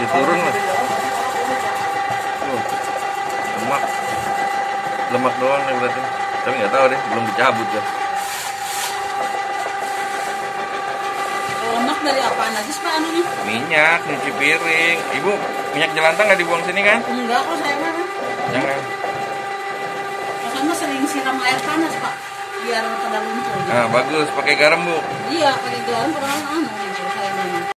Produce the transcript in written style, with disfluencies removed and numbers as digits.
Ya turun lah. Lemak. Lemak doang nih berarti. Tapi nggak tahu deh, belum dicabut ya. Lemak dari apaan aja sih Pak anunya? Minyak, cuci piring. Ibu, minyak jelantah nggak dibuang sini kan? Enggak kok, saya mah. Jangan. Karena sering siram air panas Pak, biar pada luntur. Nah, bagus. Pakai garam Bu. Iya, pakai garam kurang anu.